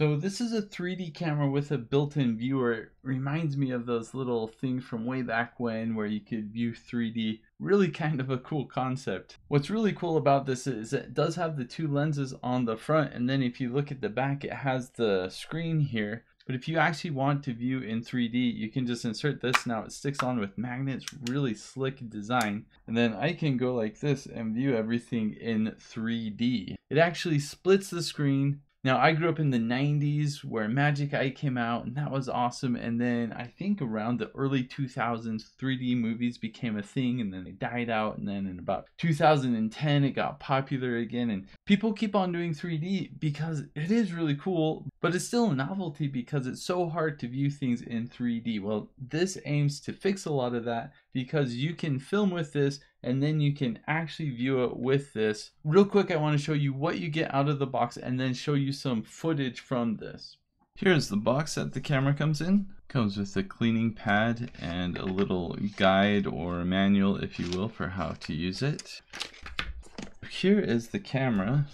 So this is a 3D camera with a built-in viewer. It reminds me of those little things from way back when where you could view 3D. Really kind of a cool concept. What's really cool about this is it does have the two lenses on the front, and then if you look at the back, it has the screen here. But if you actually want to view in 3D, you can just insert this. Now it sticks on with magnets, really slick design. And then I can go like this and view everything in 3D. It actually splits the screen. Now, I grew up in the 90s where Magic Eye came out, and that was awesome. And then I think around the early 2000s, 3D movies became a thing, and then they died out. And then in about 2010, it got popular again. And people keep on doing 3D because it is really cool, but it's still a novelty because it's so hard to view things in 3D. Well, this aims to fix a lot of that because you can film with this, and then you can actually view it with this. Real quick, I want to show you what you get out of the box and then show you some footage from this. Here's the box that the camera comes in. Comes with a cleaning pad and a little guide or manual, if you will, for how to use it. Here is the camera.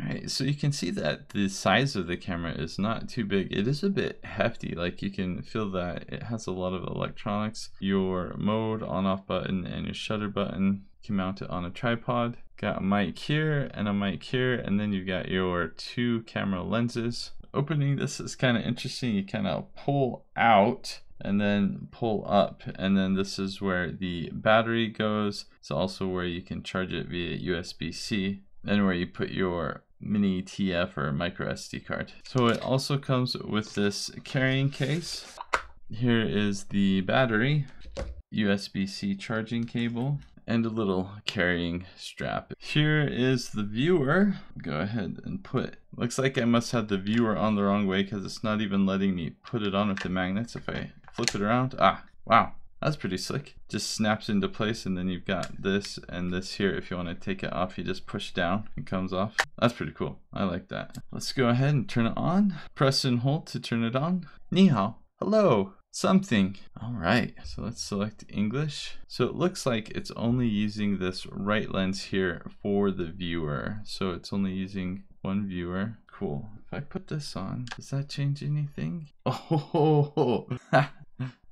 All right, so you can see that the size of the camera is not too big. It is a bit hefty, like you can feel that it has a lot of electronics. Your mode on/off button and your shutter button. You can mount it on a tripod. Got a mic here, and then you've got your two camera lenses. Opening this is kind of interesting. You kind of pull out and then pull up, and then this is where the battery goes. It's also where you can charge it via USB-C, and where you put your mini TF or micro SD card. So it also comes with this carrying case. Here is the battery, USB-C charging cable, and a little carrying strap. Here is the viewer. Go ahead and put, looks like I must have the viewer on the wrong way because it's not even letting me put it on with the magnets. If I flip it around, wow. That's pretty slick. Just snaps into place, and then you've got this and this here. If you want to take it off, you just push down, it comes off. That's pretty cool. I like that. Let's go ahead and turn it on. Press and hold to turn it on. Ni hao. Hello. Something. All right, so let's select English. So it looks like it's only using this right lens here for the viewer. So it's only using one viewer. Cool. If I put this on, does that change anything?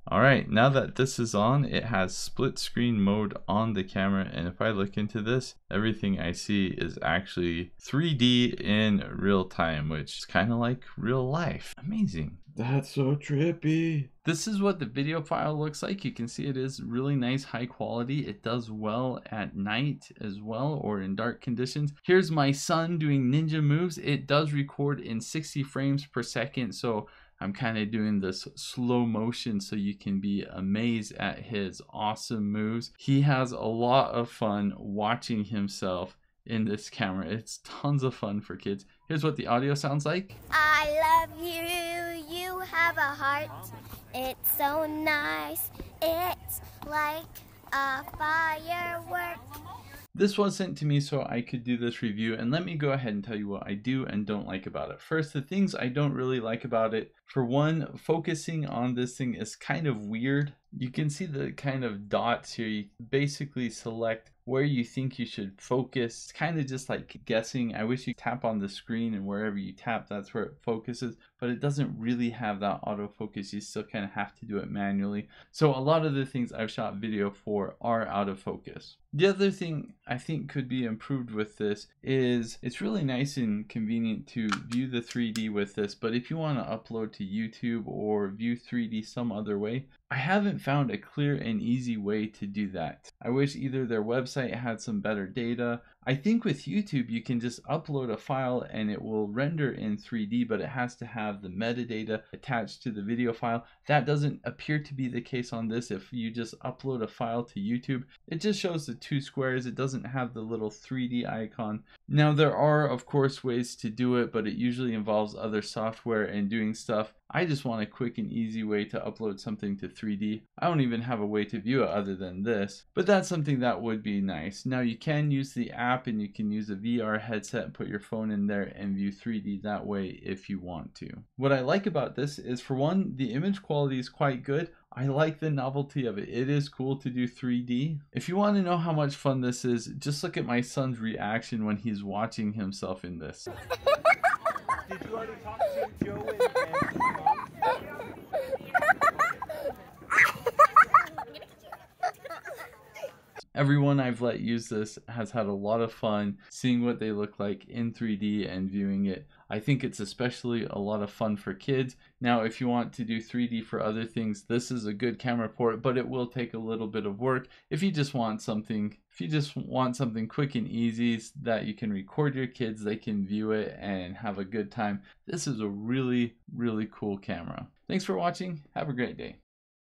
All right, now that this is on, it has split screen mode on the camera, and if I look into this, everything I see is actually 3D in real time, which is kind of like real life. Amazing. That's so trippy. This is what the video file looks like. You can see it is really nice, high quality. It does well at night as well, or in dark conditions. Here's my son doing ninja moves. It does record in 60 frames per second, so I'm kind of doing this slow motion so you can be amazed at his awesome moves. He has a lot of fun watching himself in this camera. It's tons of fun for kids. Here's what the audio sounds like. I love you, you have a heart. It's so nice, it's like a firework. This was sent to me so I could do this review, and let me go ahead and tell you what I do and don't like about it. First, the things I don't really like about it. For one, focusing on this thing is kind of weird. You can see the kind of dots here. You basically select where you think you should focus. It's kind of just like guessing. I wish you tap on the screen, and wherever you tap, that's where it focuses, but it doesn't really have that autofocus. You still kind of have to do it manually. So a lot of the things I've shot video for are out of focus. The other thing I think could be improved with this is it's really nice and convenient to view the 3D with this, but if you want to upload to YouTube or view 3D some other way, I haven't found a clear and easy way to do that. I wish either their website had some better data. I think with YouTube, you can just upload a file and it will render in 3D, but it has to have the metadata attached to the video file. That doesn't appear to be the case on this. If you just upload a file to YouTube, it just shows the two squares. It doesn't have the little 3D icon. Now, there are, of course, ways to do it, but it usually involves other software and doing stuff. I just want a quick and easy way to upload something to 3D. I don't even have a way to view it other than this, but that's something that would be nice. Now, you can use the app and you can use a VR headset, put your phone in there and view 3D that way if you want to. What I like about this is, for one, the image quality is quite good. I like the novelty of it. It is cool to do 3D. If you want to know how much fun this is, just look at my son's reaction when he's watching himself in this. Did you already talk to Joe and Mom? Everyone I've let use this has had a lot of fun seeing what they look like in 3D and viewing it. I think it's especially a lot of fun for kids. Now, if you want to do 3D for other things, this is a good camera port, but it will take a little bit of work. If you just want something quick and easy that you can record your kids, they can view it and have a good time, this is a really, really cool camera. Thanks for watching. Have a great day.